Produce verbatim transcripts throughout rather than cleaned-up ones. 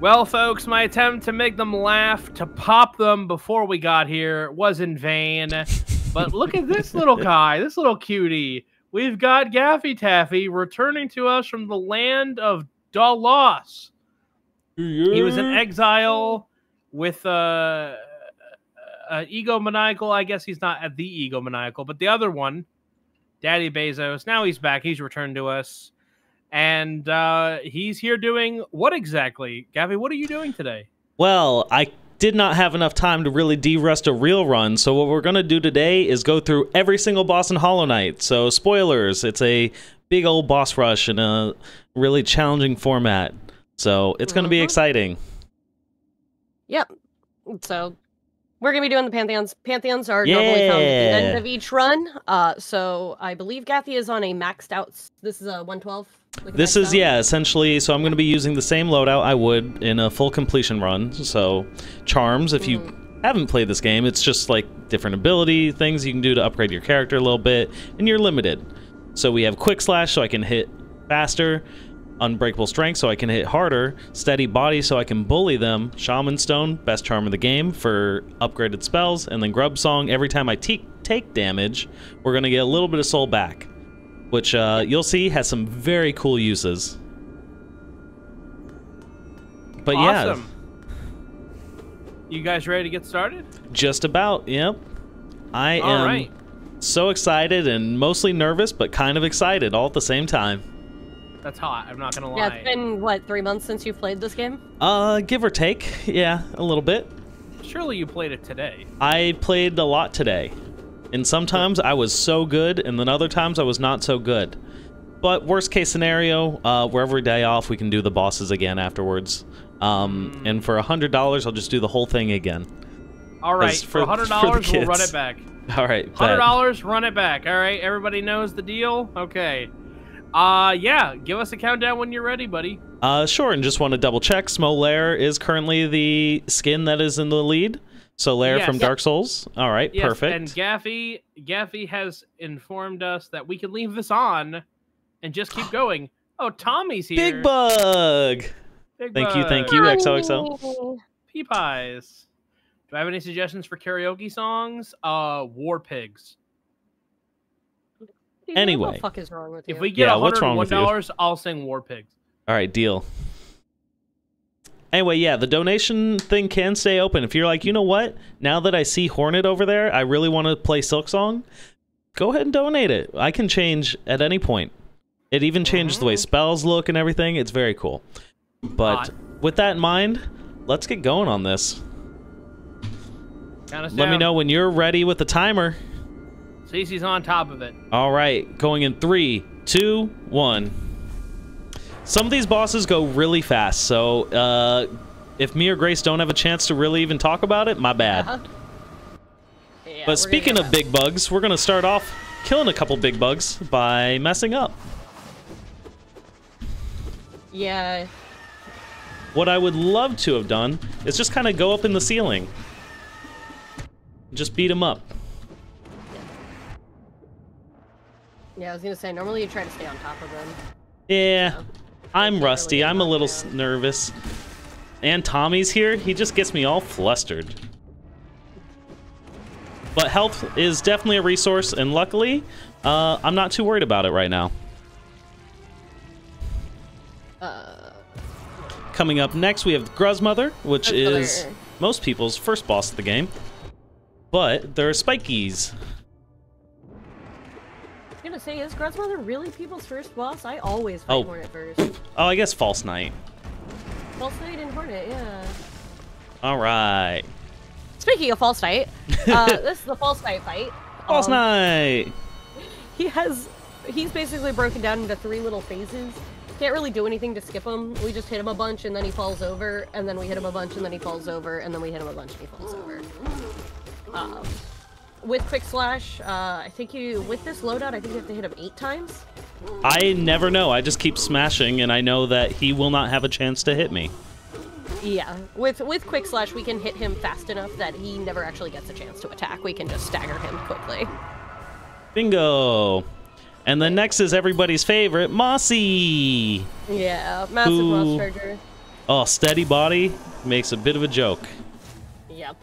Well, folks, my attempt to make them laugh, to pop them before we got here, was in vain. But look at this little guy, this little cutie. We've got Gaffey Taffy returning to us from the land of Dalos. Yeah. He was in exile with uh, uh, egomaniacal. I guess he's not the egomaniacal, but the other one, Daddy Bezos. Now he's back. He's returned to us. And uh, he's here doing what exactly? Gaffey, what are you doing today? Well, I did not have enough time to really de-rust a real run, so what we're going to do today is go through every single boss in Hollow Knight. So, spoilers, it's a big old boss rush in a really challenging format. So, it's going to mm-hmm. be exciting. Yep. So, we're going to be doing the Pantheons. Pantheons are yeah. normally found at the end of each run. Uh, so, I believe Gaffey is on a maxed out... This is a one twelve... Like this is, down. yeah, essentially, so I'm going to be using the same loadout I would in a full completion run, so charms, if you mm. haven't played this game, it's just like different ability things you can do to upgrade your character a little bit, and you're limited. So we have Quick Slash, so I can hit faster, Unbreakable Strength, so I can hit harder, Steady Body, so I can bully them, Shaman Stone, best charm of the game for upgraded spells, and then Grub Song, every time I te take damage, we're going to get a little bit of soul back. Which uh, you'll see has some very cool uses. But awesome. yeah. You guys ready to get started? Just about, yep. I all am right. so excited and mostly nervous, but kind of excited all at the same time. That's hot, I'm not gonna lie. Yeah, it's been, what, three months since you've played this game? Uh, give or take, yeah, a little bit. Surely you played it today. I played a lot today. And sometimes I was so good, and then other times I was not so good. But worst case scenario, uh, we're every day off, we can do the bosses again afterwards. Um, and for one hundred dollars, I'll just do the whole thing again. All right, for, for one hundred dollars, for we'll run it back. All right, one hundred dollars, run it back. All right, everybody knows the deal? Okay. Uh, yeah, give us a countdown when you're ready, buddy. Uh, sure, and just want to double check. Smolaire is currently the skin that is in the lead. So Lair yes. from Dark Souls. All right, yes. perfect. And Gaffey, Gaffey has informed us that we can leave this on and just keep going. Oh, Tommy's here. Big Bug. Big thank bug. you, thank you, X O X O. Pea Pies. Do I have any suggestions for karaoke songs? Uh, War Pigs. Dude, anyway. What the fuck is wrong with you? If we get yeah, one hundred one dollars, I'll sing War Pigs. All right, deal. Anyway, yeah, the donation thing can stay open. If you're like, you know what? Now that I see Hornet over there, I really want to play Silksong. Go ahead and donate it. I can change at any point. It even changes the way spells look and everything. It's very cool. But with that in mind, let's get going on this. Let me know when you're ready with the timer. Cece's on top of it. All right, going in three, two, one. Some of these bosses go really fast, so uh, if me or Grace don't have a chance to really even talk about it, my bad. Uh-huh. Yeah, but speaking of big bugs, we're going to start off killing a couple big bugs by messing up. Yeah. What I would love to have done is just kind of go up in the ceiling. Just beat them up. Yeah, yeah I was going to say, normally you try to stay on top of them. Yeah. I'm rusty. I'm a little nervous. And Tommy's here. He just gets me all flustered. But health is definitely a resource, and luckily, uh, I'm not too worried about it right now. Uh, Coming up next, we have Gruz Mother, which is most people's first boss of the game. But there are spikies. I was gonna say, is Gruz Mother really people's first boss? I always fight oh. Hornet first. Oh, I guess False Knight. False Knight and Hornet, yeah. All right. Speaking of False Knight, uh, this is the False Knight fight. False um, Knight. He has, he's basically broken down into three little phases. Can't really do anything to skip him. We just hit him a bunch and then he falls over, and then we hit him a bunch and then he falls over, and then we hit him a bunch and he falls over. Um. With Quick Slash, uh, I think you, with this loadout, I think you have to hit him eight times. I never know. I just keep smashing, and I know that he will not have a chance to hit me. Yeah. With with Quick Slash, we can hit him fast enough that he never actually gets a chance to attack. We can just stagger him quickly. Bingo. And then next is everybody's favorite, Mossy. Yeah, massive who... moss charger. Oh, steady body makes a bit of a joke. Yep.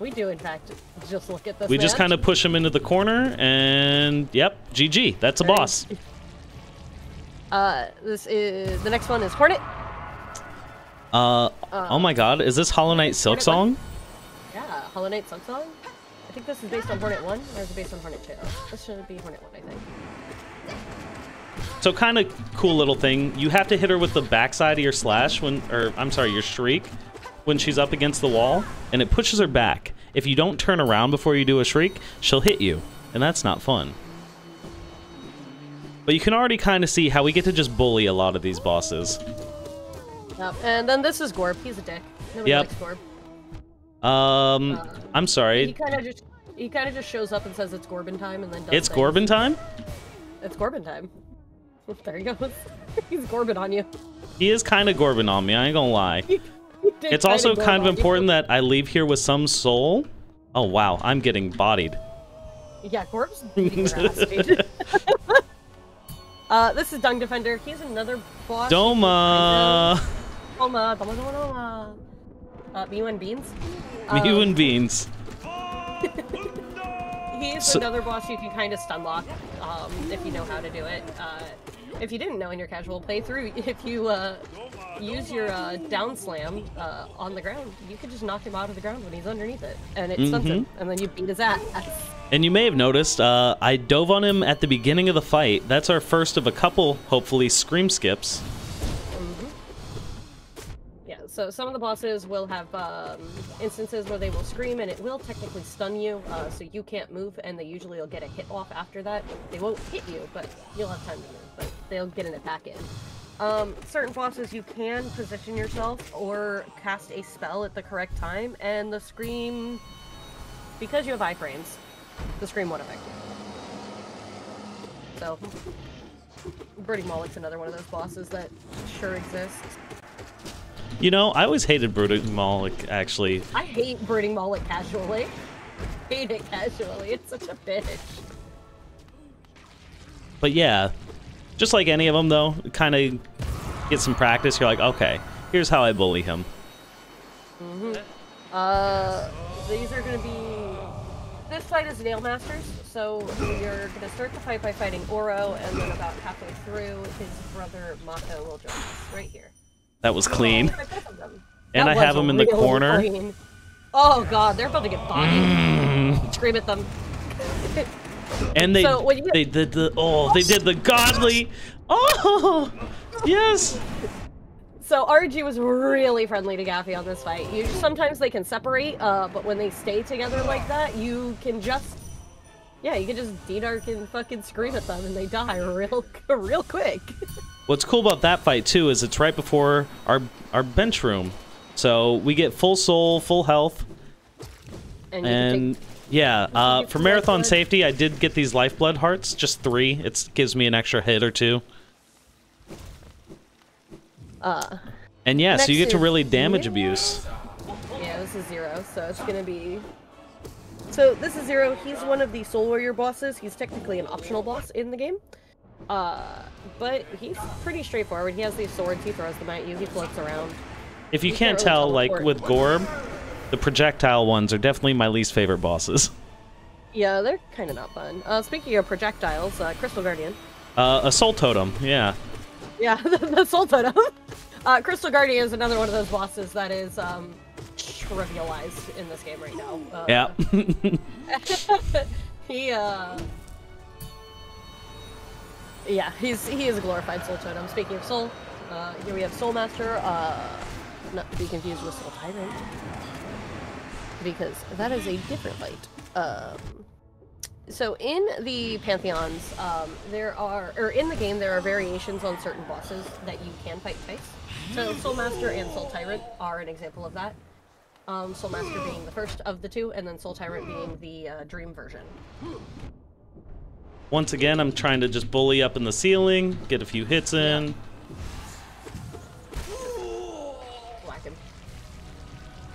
We do, in fact, just look at this. We match. Just kind of push him into the corner, and yep, G G. That's a and, boss. Uh, this is the next one is Hornet. Uh, uh oh my God, is this Hollow Knight Silksong? Yeah, Hollow Knight Silksong. I think this is based on Hornet one, or is it based on Hornet two? This should be Hornet one, I think. So kind of cool little thing. You have to hit her with the backside of your slash when, or I'm sorry, your shriek, when she's up against the wall, and it pushes her back. If you don't turn around before you do a shriek, she'll hit you, and that's not fun. But you can already kind of see how we get to just bully a lot of these bosses. Yep. And then this is Gorb. He's a dick. Nobody yep. likes Gorb. Um, uh, I'm sorry. He kind of just he kind of just shows up and says it's Gorbin time, and then does it's things. Gorbin time. It's Gorbin time. There he goes. He's Gorbin on you. He is kind of Gorbin on me. I ain't gonna lie. It's also kind of important that I leave here with some soul. Oh, wow. I'm getting bodied. Yeah, Gorb's beating your ass, dude. Uh, this is Dung Defender. He's another boss. Doma! Doma, Doma, Doma, Doma. Mew and Beans. Mew um, and Beans. He's so, another boss you can kind of stun lock um, if you know how to do it. Uh, if you didn't know in your casual playthrough, if you uh, use your uh, down slam uh, on the ground, you could just knock him out of the ground when he's underneath it, and it stuns mm-hmm. him, and then you beat his ass. And you may have noticed, uh, I dove on him at the beginning of the fight. That's our first of a couple, hopefully, scream skips. Mm-hmm. Yeah, so some of the bosses will have um, instances where they will scream, and it will technically stun you, uh, so you can't move, and they usually will get a hit off after that. They won't hit you, but you'll have time to move, but they'll get an attack in. Um, certain bosses, you can position yourself or cast a spell at the correct time, and the scream, because you have iframes, the scream won't affect you. So, Brooding Mawlek's another one of those bosses that sure exists. You know, I always hated Brooding Mawlek, actually. I hate Brooding Mawlek casually. Hate it casually. It's such a bitch. But yeah. Just like any of them, though, kind of get some practice. You're like, okay, here's how I bully him. Mm-hmm. Uh, these are going to be... This fight is Nail Masters, so you're going to start the fight by fighting Oro, and then about halfway through, his brother Mako will join us right here. That was clean. And I have him in the corner. Clean. Oh, God, they're about to get bodied. Mm. Scream at them. And they so you... they did the oh they did the godly oh yes. So R G was really friendly to Gaffey on this fight. You sometimes they can separate, uh, but when they stay together like that, you can just yeah you can just D-dark and fucking scream at them, and they die real real quick. What's cool about that fight too is it's right before our our bench room, so we get full soul, full health, and. You and... Can take Yeah, uh, for marathon safety, I did get these lifeblood hearts, just three. It gives me an extra hit or two. Uh, and yeah, so you get to really damage Xero. Abuse. Yeah, this is Xero, so it's gonna be... So this is Xero, he's one of the Soul Warrior bosses. He's technically an optional boss in the game. Uh, but he's pretty straightforward. He has these swords, he throws them at you, he floats around. If you, you can't, can't really tell, like, with Gorb... The projectile ones are definitely my least favorite bosses. Yeah, they're kind of not fun. Uh, speaking of projectiles, uh, Crystal Guardian. Uh, a soul totem, yeah. Yeah, the, the soul totem. Uh, Crystal Guardian is another one of those bosses that is um, trivialized in this game right now. Uh, yeah. he, uh... Yeah, he's, he is a glorified soul totem. Speaking of soul, uh, here we have Soul Master. Uh, not to be confused with Soul Tyrant. Because that is a different light. Um, so in the Pantheons, um, there are, or in the game, there are variations on certain bosses that you can fight twice. So Soul Master and Soul Tyrant are an example of that. Um, Soul Master being the first of the two, and then Soul Tyrant being the uh, dream version. Once again, I'm trying to just bully up in the ceiling, get a few hits in. Yeah. Whack him.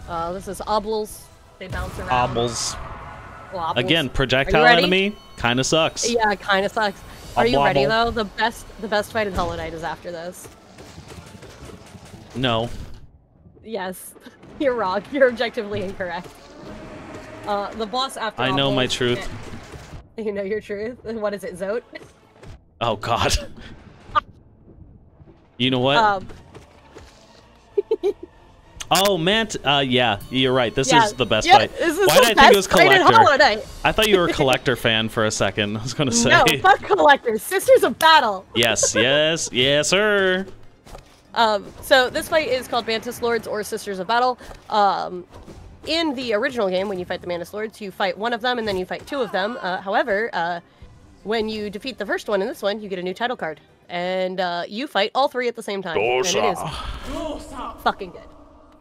Uh, this is Bobbles. They bounce around. Bobbles. Again, projectile enemy kind of sucks. Yeah, kind of sucks. Are you ready though? The best, the best fight in Hollow Knight is after this. No. Yes. You're wrong. You're objectively incorrect. Uh, the boss after I all know my truth. It. You know your truth? What is it, Zote? Oh, God. You know what? Um. Oh, Mant. Uh, yeah, you're right. This yeah. is the best yeah, fight. This is Why did I think it was Collector? I thought you were a Collector fan for a second. I was going to say. No, fuck Collectors. Sisters of Battle. Yes, yes, yes, sir. Um, so this fight is called Mantis Lords or Sisters of Battle. Um, in the original game, when you fight the Mantis Lords, you fight one of them and then you fight two of them. Uh, however, uh, when you defeat the first one in this one, you get a new title card. And uh, you fight all three at the same time. Dosa. And it is fucking good.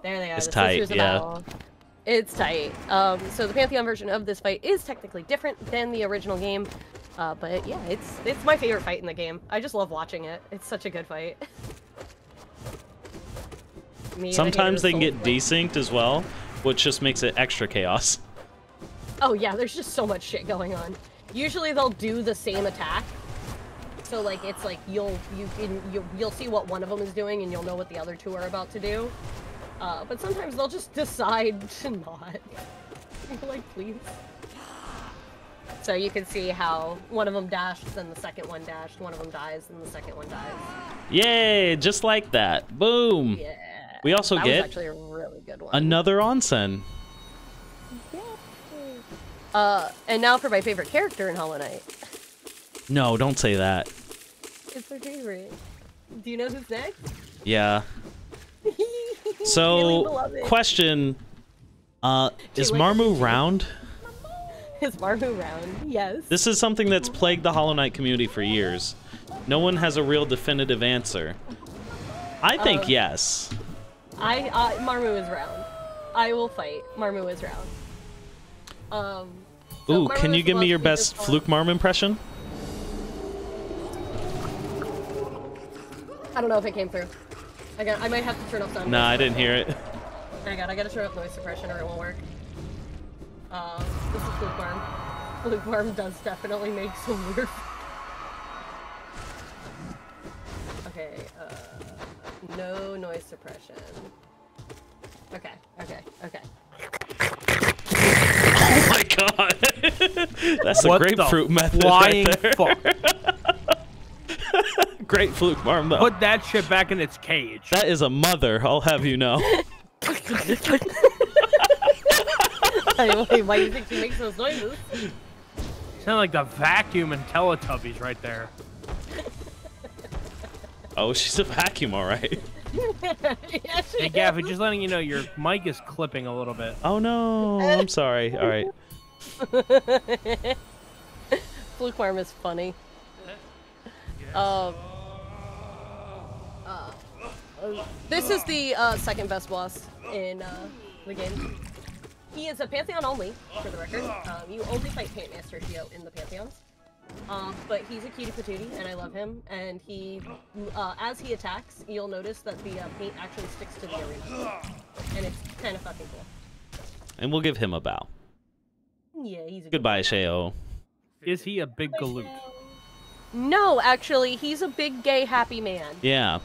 There they are. It's the tight, yeah. Battle. It's tight. Um, so the Pantheon version of this fight is technically different than the original game. Uh, but yeah, it's it's my favorite fight in the game. I just love watching it. It's such a good fight. Me Sometimes they can get desynced as well, which just makes it extra chaos. Oh yeah, there's just so much shit going on. Usually they'll do the same attack. So like it's like you'll you can you, you'll see what one of them is doing and you'll know what the other two are about to do. Uh, but sometimes they'll just decide to not. Like, please. So you can see how one of them dashed, then the second one dashed, one of them dies, and the second one dies. Yay! Just like that. Boom! Yeah. We also that get was actually a really good one. Another onsen. Yeah. Uh, and now for my favorite character in Hollow Knight. No, don't say that. It's her favorite. Do you know who's next? Yeah. So, really question, uh, is Marmoo round? Is Marmoo round? Yes. This is something that's plagued the Hollow Knight community for years. No one has a real definitive answer. I think um, yes. I uh, Marmoo is round. I will fight. Marmoo is round. Um. So ooh, Marmoo can you give me your best Flukemarm impression? I don't know if it came through. I, got, I might have to turn off sound. Nah, I didn't hear it. Hang on, I gotta turn off noise suppression or it won't work. Uh, this is Flukemarm. Flukemarm does definitely make some weird. Okay, uh, no noise suppression. Okay, okay, okay. Oh my god! That's a grapefruit method right there. What the flying fuck? Great Flukemarm, though. Put that shit back in its cage. That is a mother, I'll have you know. Anyway, why do you think she makes those noises? You sound like the vacuum in Teletubbies right there. Oh, she's a vacuum, all right. Yeah, hey, Gaffey, just letting you know, your mic is clipping a little bit. Oh, no. I'm sorry. All right. Flukemarm is funny. Um... Uh, this is the uh, second best boss in uh, the game. He is a Pantheon only, for the record. Um, you only fight Paint Master Sheo in the Pantheons. Um, but he's a cutie patootie, and I love him. And he, uh, as he attacks, you'll notice that the uh, paint actually sticks to the arena. And it's kind of fucking cool. And we'll give him a bow. Yeah, he's a Goodbye, Sheo. Is he a big galoot? No, actually, he's a big, gay, happy man. Yeah.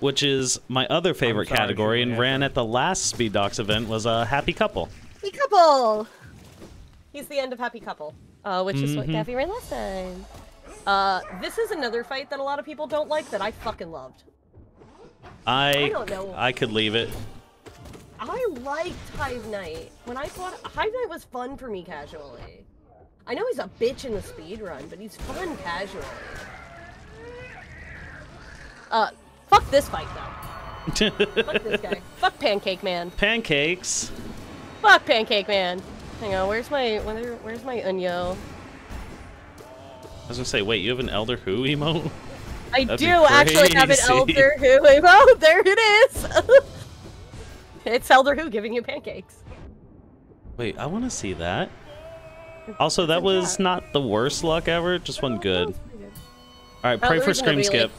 Which is my other favorite sorry, category and ran at the last Speed Docs event was uh, Happy Couple. Happy Couple! He's the end of Happy Couple, uh, which mm-hmm. is what Gaffey ran last time. Uh, this is another fight that a lot of people don't like that I fucking loved. I, I don't know. I could leave it. I liked Hive Knight. When I fought, Hive Knight was fun for me casually. I know he's a bitch in the speed run, but he's fun casually. Uh, fuck this fight though. Fuck this guy. Fuck Pancake Man. Pancakes. Fuck Pancake Man. Hang on, where's my where, where's my Unyo? I was gonna say, wait, you have an Elder Who emote? I That'd do actually have an Elder Who emote. There it is. It's Elder Who giving you pancakes. Wait, I want to see that. Also, that was not the worst luck ever, just one good. All right, pray for Scream Skip.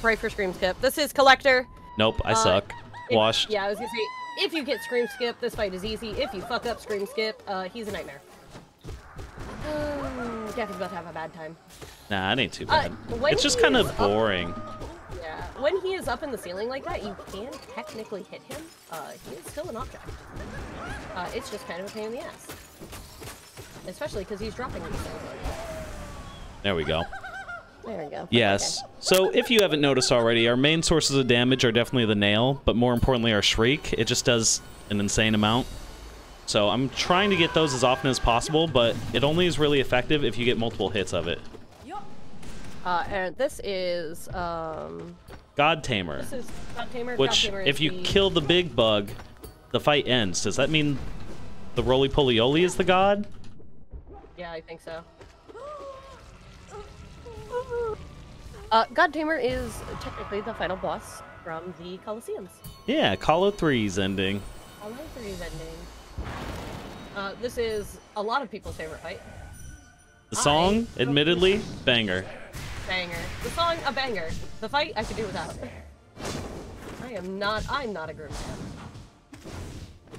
Pray for Scream Skip. This is Collector. Nope, I uh, suck. If, Washed. Yeah, I was gonna say, if you get Scream Skip, this fight is easy. If you fuck up Scream Skip, uh, he's a nightmare. Uh, Gaffey's about to have a bad time. Nah, it ain't too bad. Uh, it's just kind of boring. Up, yeah, when he is up in the ceiling like that, you can technically hit him. Uh, he is still an object. Uh, it's just kind of a pain in the ass. Especially because he's dropping these things like that. There we go. There we go. Yes. Okay. So if you haven't noticed already, our main sources of damage are definitely the nail, but more importantly our shriek. It just does an insane amount. So I'm trying to get those as often as possible, but it only is really effective if you get multiple hits of it. Uh, and this is um, God Tamer. This is God Tamer. Which, God Tamer if you the... kill the big bug, the fight ends. Does that mean the Roly Poly Oly is the god? Yeah, I think so. Uh, God Tamer is technically the final boss from the Colosseums. Yeah, Colo three's ending. Colo three's ending. Uh, this is a lot of people's favorite fight. The song, I... admittedly, banger. Banger. The song, a banger. The fight, I could do without. I am not. I'm not a Grimm fan.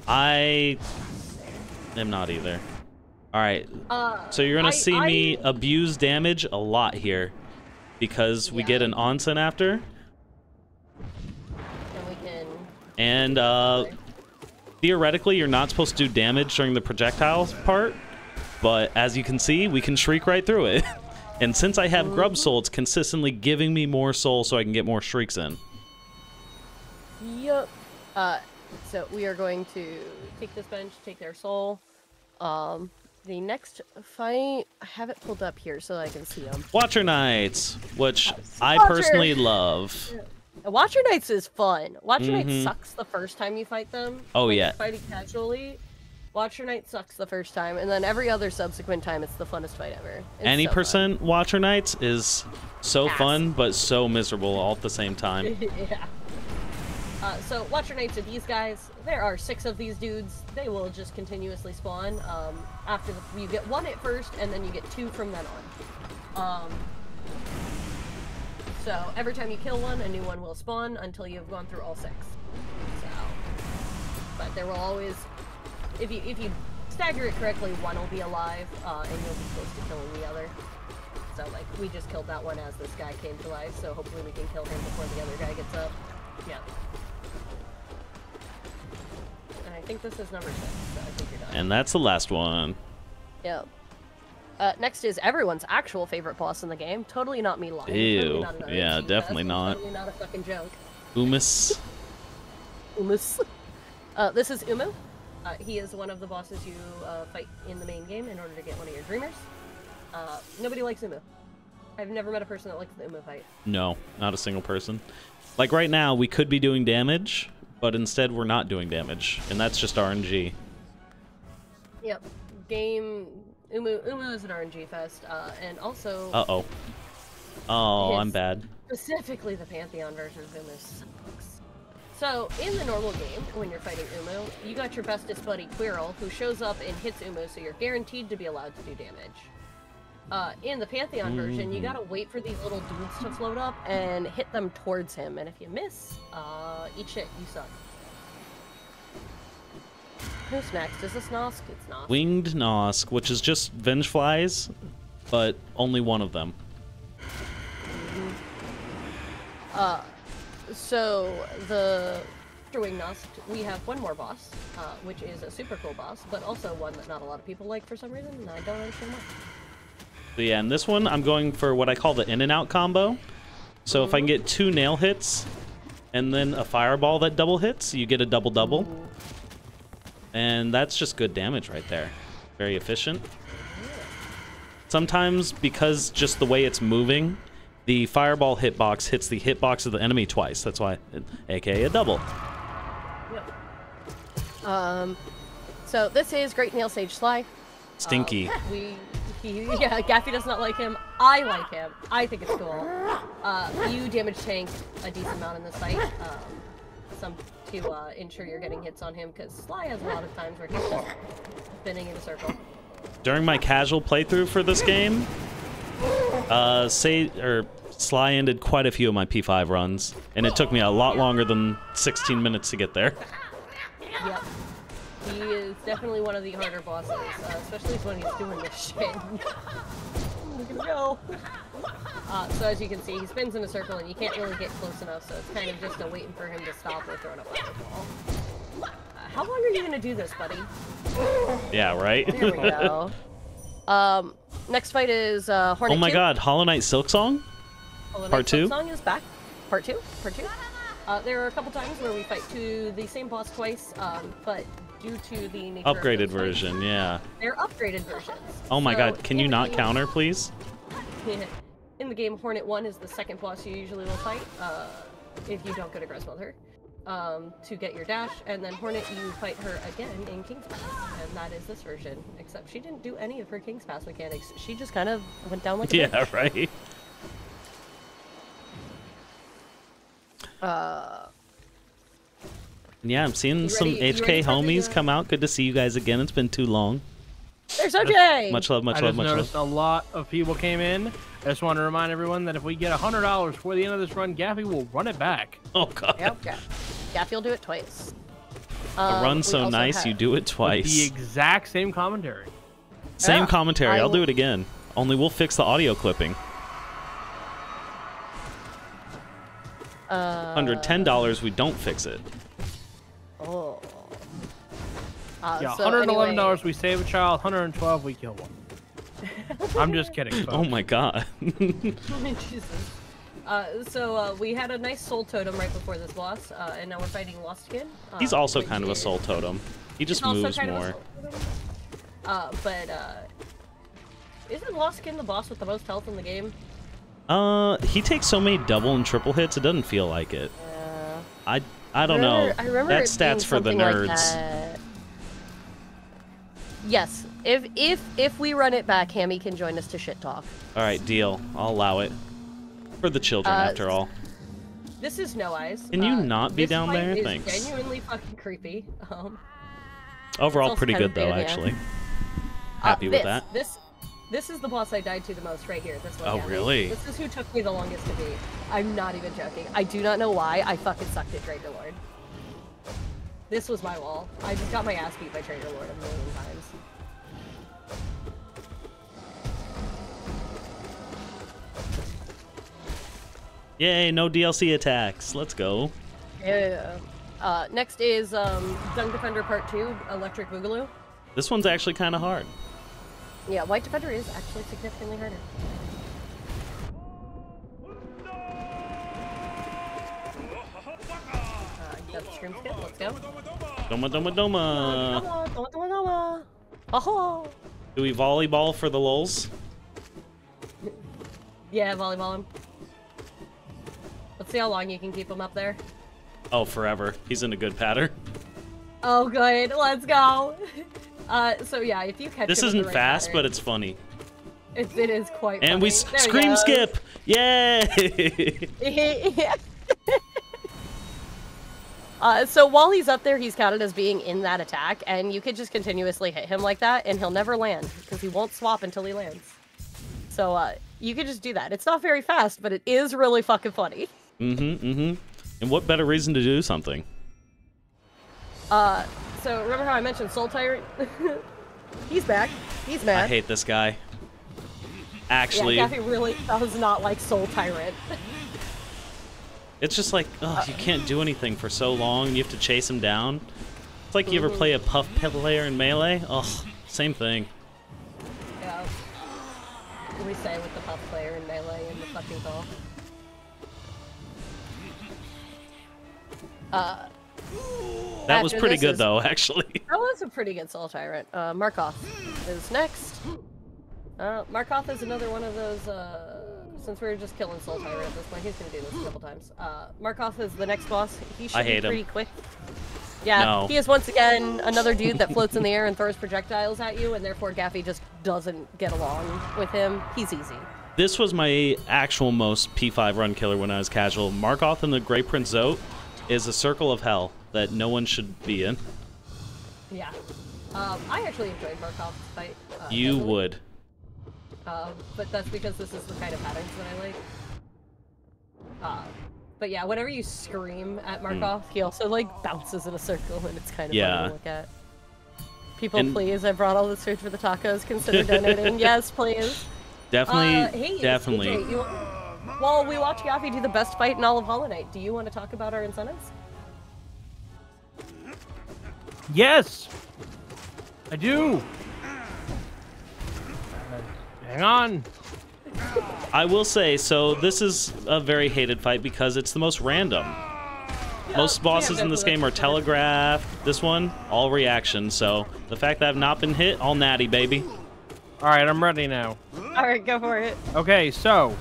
I am not either. All right. Uh, so you're gonna I, see I... me abuse damage a lot here, because we yeah. get an onsen after. And we can. And uh, theoretically, you're not supposed to do damage during the projectile part, but as you can see, we can shriek right through it. And since I have Grub Soul, it's consistently giving me more soul so I can get more shrieks in. Yep. Uh, so we are going to take this bench, take their soul. Um, the next fight, I have it pulled up here so that I can see them. Watcher Knights, which I Watcher. personally love. Watcher Knights is fun. Watcher mm-hmm. Knights sucks the first time you fight them. Oh, like, yeah. Fighting casually. Watcher Knight sucks the first time, and then every other subsequent time, it's the funnest fight ever. It's Any so percent fun. Watcher Knights is so Ass. fun, but so miserable all at the same time. yeah. Uh, so Watcher Knights are these guys. There are six of these dudes. They will just continuously spawn. Um, after the, you get one at first, and then you get two from then on. Um, so every time you kill one, a new one will spawn until you've gone through all six. So, but there will always. If you, if you stagger it correctly, one will be alive, uh, and you'll be close to killing the other. So, like, we just killed that one as this guy came to life, so hopefully we can kill him before the other guy gets up. Yeah. And I think this is number six, so I think you're done. And that's the last one. Yep. Uh, next is everyone's actual favorite boss in the game. Totally not me lying. Ew. Totally not an yeah, definitely not. Totally not a fucking joke. Umus. Umus. Uh, this is Uumuu. Uh, he is one of the bosses you uh, fight in the main game in order to get one of your dreamers. Uh, nobody likes Uumuu. I've never met a person that likes the Uumuu fight. No, not a single person. Like right now, we could be doing damage, but instead we're not doing damage, and that's just R N G. Yep. Game Uumuu. Uumuu is an R N G fest, uh, and also. Uh oh. Oh, I'm bad. Specifically, the Pantheon version of Uumuu sucks. So, in the normal game, when you're fighting Uumuu, you got your bestest buddy, Quirrell, who shows up and hits Uumuu, so you're guaranteed to be allowed to do damage. Uh, in the Pantheon mm. version, you gotta wait for these little dudes to float up and hit them towards him, and if you miss, uh, eat shit, you suck. Who's next? Is this Nosk? It's Nosk. Winged Nosk, which is just Vengeflies, but only one of them. Mm-hmm. Uh... So, the after Winged Nosk, we have one more boss, uh, which is a super cool boss, but also one that not a lot of people like for some reason, and I don't understand why. So yeah, and this one, I'm going for what I call the in-and-out combo. So mm-hmm. if I can get two nail hits, and then a fireball that double hits, you get a double-double. Mm-hmm. And that's just good damage right there. Very efficient. Yeah. Sometimes, because just the way it's moving, the fireball hitbox hits the hitbox of the enemy twice. That's why, A K A a double. Yep. Um, so this is Great Nail Sage Sly. Stinky. Um, we, he, yeah, Gaffey does not like him. I like him. I think it's cool. Uh, you damage tank a decent amount in this fight. Um, some to uh, ensure you're getting hits on him because Sly has a lot of times where he's just spinning in a circle. During my casual playthrough for this game. Uh, say or Sly ended quite a few of my P five runs, and it took me a lot longer than sixteen minutes to get there. Yep. He is definitely one of the harder bosses, uh, especially when he's doing this shit. he's gonna go. Uh, so as you can see, he spins in a circle and you can't really get close enough, so it's kind of just a waiting for him to stop or throwing a fireball. Uh, how long are you gonna do this, buddy? Yeah, right? There we go. Um, next fight is uh, Hornet. Oh my two. God, Hollow Knight Silksong? Hollow Knight Part two? Silksong is back. Part two? Part two? Uh, there are a couple times where we fight to the same boss twice, um, but due to the nature upgraded of version, fights, yeah. They're upgraded versions. Oh my so God, can you not game, counter, please? In the game, Hornet one is the second boss you usually will fight, uh, if you don't go to Gruz Mother, um, to get your dash, and then Hornet, you fight her again in King's Pass, and that is this version, except she didn't do any of her King's Pass mechanics. She just kind of went down like a yeah, bitch. Right? Uh, yeah, I'm seeing some H K homies come out. Good to see you guys again. It's been too long. There's O J! Much love, much I love, much love. I noticed a lot of people came in. I just want to remind everyone that if we get one hundred dollars before the end of this run, Gaffey will run it back. Oh, God. Yep, Gaffey. Gaffey will do it twice. Um, a run so nice, you do it twice. The exact same commentary. Same yeah, commentary. I'll do it again. Only we'll fix the audio clipping. Uh, one hundred ten dollars, we don't fix it. Oh. Uh, yeah, so one hundred eleven dollars, anyway, we save a child. one hundred twelve dollars, we kill one. I'm just kidding, folks. Oh my God. Jesus. Uh, so uh, we had a nice soul totem right before this boss, uh, and now we're fighting Lost again. Uh, He's also kind of a soul totem. He just moves more. Uh, but uh, isn't Lost the boss with the most health in the game? Uh, he takes so many double and triple hits, it doesn't feel like it. Uh, I I don't I remember, know. I remember that stat's for the nerds. Like that. Yes, if if if we run it back, Hammy can join us to shit talk. All right, deal. I'll allow it. For the children, uh, after all. This is No Eyes. Can you uh, not be down there? Is Thanks. Genuinely fucking creepy. Um, Overall, pretty good though, actually. Happy uh, this, with that. This. This is the boss I died to the most right here. This one. Oh, yeah. Really? This is who took me the longest to beat. I'm not even joking. I do not know why. I fucking sucked at Trader Lord. This was my wall. I just got my ass beat by Trader Lord a million times. Yay, no D L C attacks. Let's go. Yeah. Uh, next is um, Dung Defender Part two, Electric Boogaloo. This one's actually kind of hard. Yeah, White Defender is actually significantly harder. Uh, got the scream skip, let's go. Doma, Doma, Doma! Doma, Doma, Doma, Doma! Oh! Do we volleyball for the lulz? Yeah, volleyball him. Let's see how long you can keep him up there. Oh, forever. He's in a good pattern. Oh, good. Let's go! Uh, so yeah, if you catch this isn't right fast, pattern, but it's funny. It, it is quite. And funny. we there scream skip! Yay! uh, so while he's up there, he's counted as being in that attack, and you could just continuously hit him like that, and he'll never land because he won't swap until he lands. So uh, you could just do that. It's not very fast, but it is really fucking funny. Mm-hmm. Mm-hmm. And what better reason to do something? Uh. So, remember how I mentioned Soul Tyrant? He's back. He's mad. I hate this guy. Actually. Yeah, Gaffey really does not like Soul Tyrant. It's just like, ugh, uh, you can't do anything for so long, and you have to chase him down. It's like mm-hmm. you ever play a Puff player in Melee? Ugh, same thing. Yeah. We say with the Puff player in Melee in the fucking ball. Uh... That After was pretty good, is, though, actually. That was a pretty good Soul Tyrant. Uh, Markoth is next. Uh, Markoth is another one of those, uh, since we were just killing Soul Tyrant at this point, he's going to do this a couple times. Uh, Markoth is the next boss. He should I hate be pretty him. quick. Yeah, no. He is once again another dude that floats in the air and throws projectiles at you, and therefore Gaffey just doesn't get along with him. He's easy. This was my actual most P five run killer when I was casual. Markoth and the Grey Prince Zote is a circle of hell that no one should be in. Yeah. Um, I actually enjoyed Markoth's fight. Uh, you heavily. would. Uh, but that's because this is the kind of patterns that I like. Uh, but yeah, whenever you scream at Markoth, mm. he also like bounces in a circle and it's kind of yeah. fun to look at. People, and... please, I brought all this food for the tacos. Consider donating. Yes, please. Definitely, uh, hey, definitely. P J, you, while we watch Gaffey do the best fight in all of Hollow Knight, do you want to talk about our incentives? Yes, I do. Uh, hang on. I will say, so this is a very hated fight because it's the most random. Most bosses in this game are telegraphed. This one, all reaction. So the fact that I've not been hit, all natty, baby. All right, I'm ready now. All right, go for it. Okay, so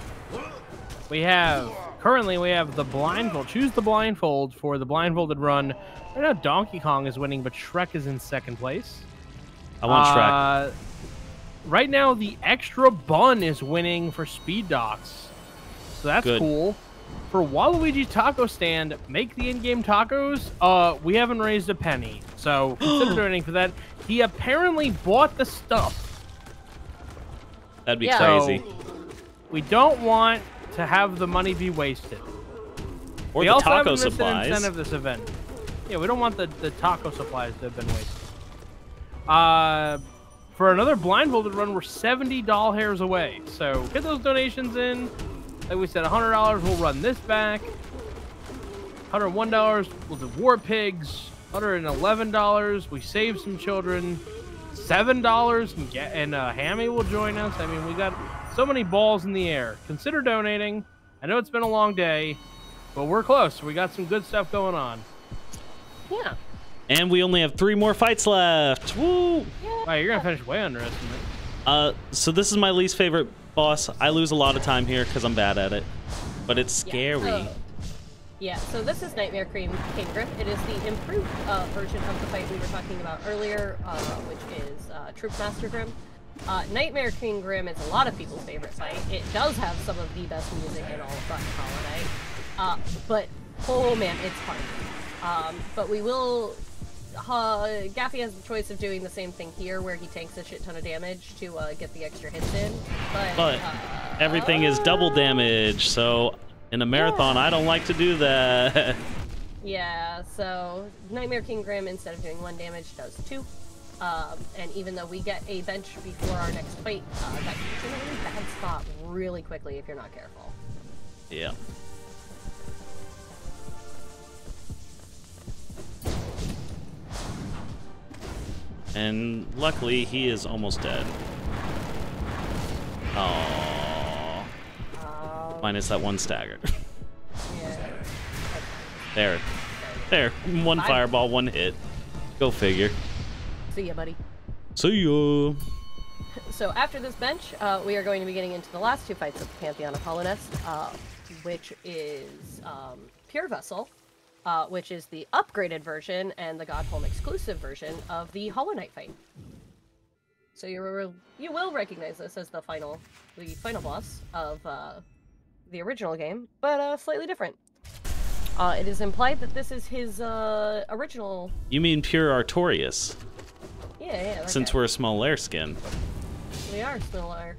we have, currently we have the blindfold. Choose the blindfold for the blindfolded run. Right now Donkey Kong is winning, but Shrek is in second place. I want uh, Shrek. Right now the extra bun is winning for Speed Docs. So that's Good. cool. For Waluigi Taco Stand, make the in-game tacos. Uh, we haven't raised a penny, so consider donating for that. He apparently bought the stuff. That'd be yeah. crazy. So, we don't want to have the money be wasted. Or we the also taco supplies. An incentive this event. Yeah, we don't want the, the taco supplies to have been wasted. Uh, for another blindfolded run, we're seventy doll hairs away. So get those donations in. Like we said, one hundred dollars, we'll run this back. one hundred one dollars, we'll do War Pigs. one hundred eleven dollars, we save some children. seven dollars, and, get, and uh, Hammy will join us. I mean, we got so many balls in the air. Consider donating. I know it's been a long day, but we're close. We got some good stuff going on. Yeah. And we only have three more fights left. Woo! Yeah. Wow, you're going to finish way under us. Uh, so this is my least favorite boss. I lose a lot of time here because I'm bad at it, but it's scary. Yeah, so, yeah, so this is Nightmare King Grimm. It is the improved uh, version of the fight we were talking about earlier, uh, which is uh, Troop Master Grimm. Uh, Nightmare King Grimm is a lot of people's favorite fight. It does have some of the best music in all of fucking Hollow Knight, uh, but oh man, it's hard. Um, but we will... Uh, Gaffey has the choice of doing the same thing here, where he tanks a shit ton of damage to uh, get the extra hits in. But, but uh, everything is double damage, so in a marathon, yeah. I don't like to do that. Yeah, so Nightmare King Grimm, instead of doing one damage, does two. Um, and even though we get a bench before our next fight, uh, that gets in a really bad spot really quickly if you're not careful. Yeah. And luckily, he is almost dead. Aww. Um, Minus that one stagger. Yeah. There. There. One Five. fireball, one hit. Go figure. See ya, buddy. See ya. So after this bench, uh, we are going to be getting into the last two fights of the Pantheon of Hollow Knight, uh, which is um, Pure Vessel. Uh, which is the upgraded version and the God Home exclusive version of the Hollow Knight fight. So you you will recognize this as the final the final boss of uh, the original game, but uh, slightly different. Uh, it is implied that this is his uh, original. You mean Pure Artorias? Yeah, yeah. Since guy. we're a small air skin. We are small air.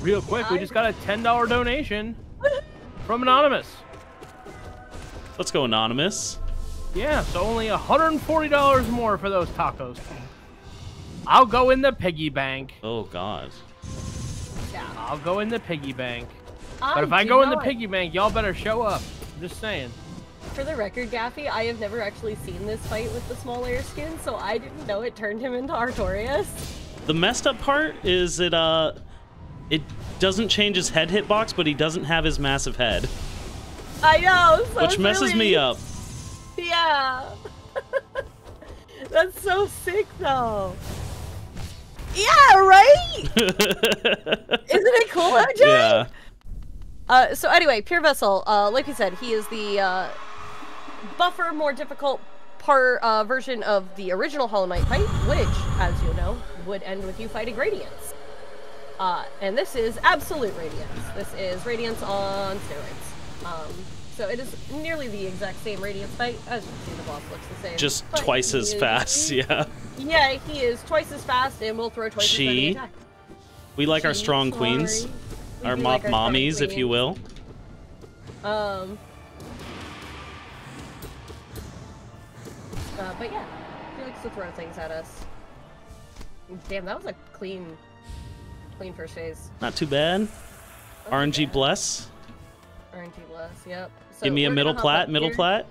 Real quick, we just got a ten dollar donation from Anonymous. Let's go, Anonymous. Yeah, so only one hundred forty dollars more for those tacos. I'll go in the piggy bank. Oh, God. Yeah. I'll go in the piggy bank. I but if I go in the piggy bank, y'all better show up. I'm just saying. For the record, Gaffey, I have never actually seen this fight with the small air skin, so I didn't know it turned him into Artorias. The messed up part is it, uh, it doesn't change his head hitbox, but he doesn't have his massive head. I know, so which messes really... me up. Yeah, that's so sick, though. Yeah, right. Isn't it cool, O J? Yeah. Uh, so anyway, Pure Vessel. Uh, like you said, he is the uh, buffer, more difficult part uh, version of the original Hollow Knight fight, which, as you know, would end with you fighting Radiance. Uh, and this is absolute Radiance. This is Radiance on steroids. Um, so it is nearly the exact same Radiance fight. As you can see, the boss looks the same. Just but twice as is, fast, he, yeah. Yeah, he is twice as fast and will throw twice she, as many attacks. We like she, our strong sorry. queens. We our mop like our mommies, if you will. Um. Uh, but yeah, he likes to throw things at us. Damn, that was a clean Clean first phase. Not too bad. Oh, R N G yeah. Bless. R N G Bless, yep. So give me a middle plat, middle here. plat.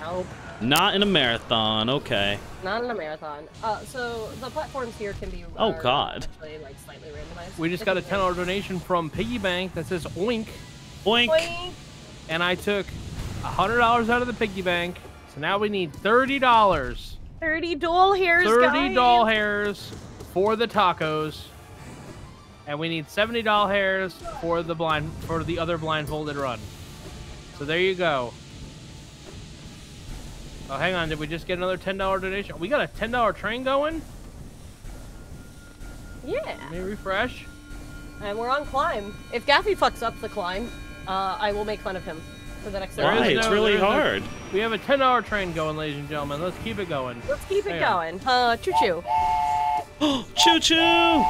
Nope. Not in a marathon, okay. Not in a marathon. Uh, so the platforms here can be uh, oh god, actually, like, slightly randomized. We just got a ten dollar donation from Piggy Bank that says oink. Oink. Oink. And I took one hundred dollars out of the Piggy Bank, so now we need thirty dollars. thirty doll hairs, thirty guys. Doll hairs for the tacos. And we need seventy doll hairs for the blind for the other blindfolded run. So there you go. Oh, hang on. Did we just get another ten dollar donation? We got a ten dollar train going? Yeah. Let me refresh. And we're on climb. If Gaffey fucks up the climb, uh, I will make fun of him for the next round. Why? No, it's really hard. No, we have a ten dollar train going, ladies and gentlemen. Let's keep it going. Let's keep hang it on. going. Uh, choo-choo. Choo-choo!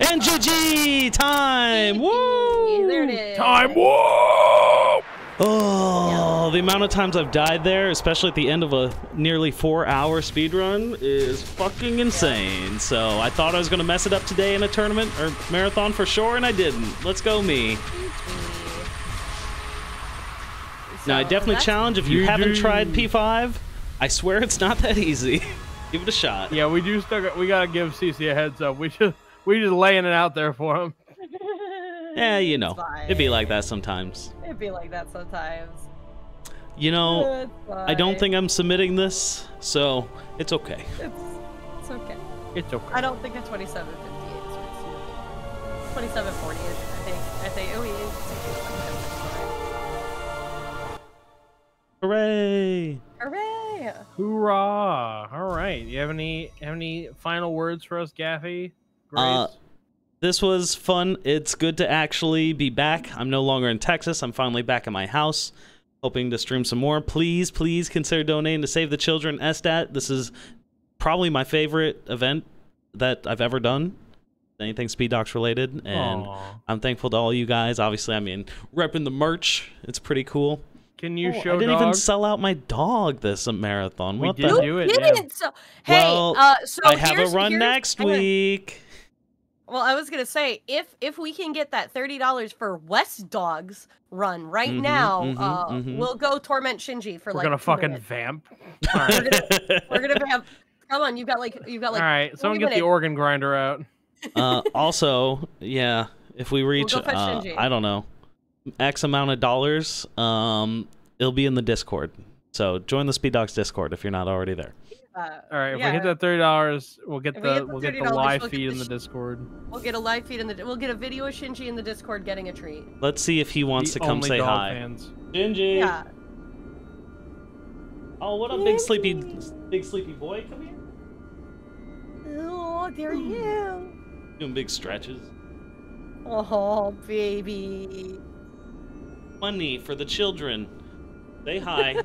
And G G time! Woo! There it is. Time! Woo! Oh, yeah. The amount of times I've died there, especially at the end of a nearly four-hour speed run, is fucking insane. Yeah. So I thought I was gonna mess it up today in a tournament or marathon for sure, and I didn't. Let's go, me. So now I definitely challenge if you haven't tried P five. I swear it's not that easy. Give it a shot. Yeah, we do. Still, we gotta give C C a heads up. We should. We're just laying it out there for him. Yeah, you know, it'd be like that sometimes. It'd be like that sometimes. You know, I don't think I'm submitting this, so it's okay. It's, it's okay. It's okay. I don't think a twenty-seven fifty-eight is twenty-seven forty is, I think. I think, oh, he is. Hooray! Hooray! Hoorah! All right. You have any, have any final words for us, Gaffey? Uh, this was fun. It's good to actually be back. I'm no longer in Texas. I'm finally back in my house, hoping to stream some more. Please, please consider donating to Save the Children S D A T. This is probably my favorite event that I've ever done, anything Speed Docs related, and aww. I'm thankful to all you guys. Obviously, I mean, repping the merch. It's pretty cool. Can you oh, show? I didn't dog? even sell out my dog this marathon. What we did the do it. Yeah. So, hey, well, uh, so I have a run next week. Well, I was gonna say if if we can get that thirty dollars for West Dog's run right mm-hmm, now, mm-hmm, uh, mm-hmm. we'll go torment Shinji for we're like. Gonna fucking minutes. Vamp. Right. we're, gonna, we're gonna vamp. Come on, you've got like you've got like. All right, someone get minutes. the organ grinder out. Uh, also, yeah, if we reach, we'll uh, I don't know, X amount of dollars, um, it'll be in the Discord. So join the Speed Docs Discord if you're not already there. Uh, All right, if yeah. we hit that thirty dollars, we'll get the we'll get the live we'll feed the in the Discord. We'll get a live feed in the we'll get a video of Shinji in the Discord getting a treat. Let's see if he wants the to come say hi. Fans. Shinji. Yeah. Oh, what up, big sleepy, big sleepy boy? Come here. Oh, there you. Mm. Doing big stretches. Oh, baby. Money for the children. Say hi.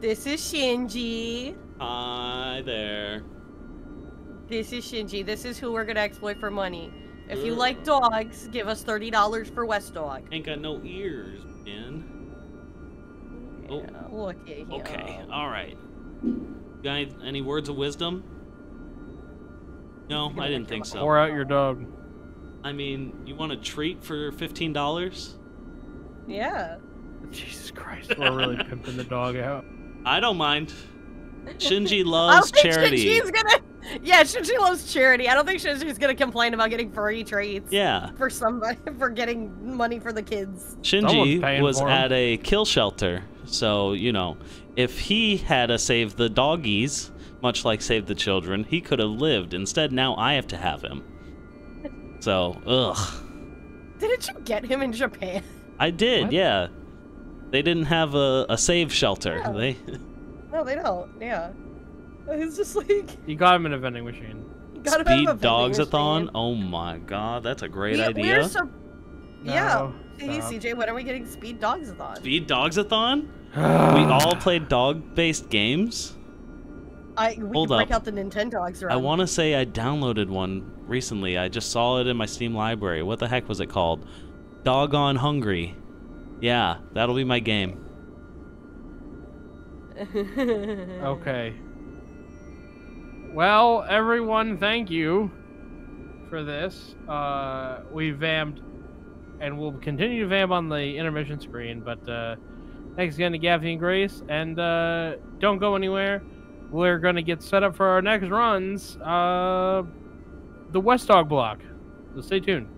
This is Shinji. Hi there. This is Shinji. This is who we're gonna exploit for money. If Ugh. you like dogs, give us thirty dollars for West Dog. Ain't got no ears, man. Yeah, oh. Look at him. Okay, alright. Guy, any words of wisdom? No, I didn't think so. Pour out your dog. I mean, you want a treat for fifteen dollars? Yeah. Jesus Christ, we're really pimping the dog out. I don't mind. Shinji loves charity. Shinji's gonna, yeah, Shinji loves charity. I don't think Shinji's gonna complain about getting free treats. Yeah. For somebody, for getting money for the kids. Shinji was at a kill shelter, so you know, if he had a Save the Doggies, much like Save the Children, he could have lived. Instead, now I have to have him. So, ugh. Didn't you get him in Japan? I did, what? yeah. They didn't have a, a save shelter. Yeah. They No, they don't. Yeah. It's just like you got him in a vending machine. You got him Speed Dogsathon. Oh my god, that's a great we, idea. We're so... no, yeah. Hey C J, when are we getting Speed Dogsathon? Speed Dogsathon? We all played dog-based games. I we Hold can break up. out the Nintendogs. I want to say I downloaded one recently. I just saw it in my Steam library. What the heck was it called? Doggone Hungry. Yeah, that'll be my game. Okay. Well, everyone, thank you for this. Uh, we vamped, and we'll continue to vamp on the intermission screen, but uh, thanks again to Gaffey and Grace, and uh, don't go anywhere. We're going to get set up for our next runs, uh, the West Dog block, so stay tuned.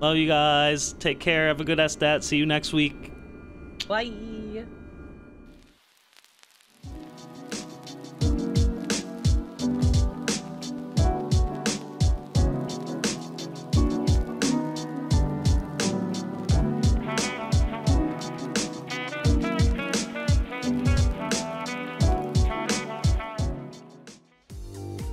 Love you guys. Take care. Have a good S DAT. See you next week. Bye.